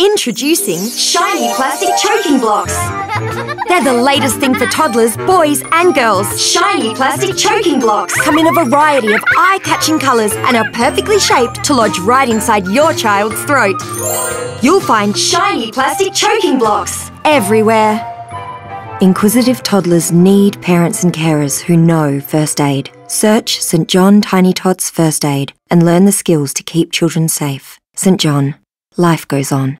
Introducing shiny plastic choking blocks. They're the latest thing for toddlers, boys and girls. Shiny plastic choking blocks come in a variety of eye-catching colours and are perfectly shaped to lodge right inside your child's throat. You'll find shiny plastic choking blocks everywhere. Inquisitive toddlers need parents and carers who know first aid. Search St John Tiny Tots First Aid and learn the skills to keep children safe. St John. Life goes on.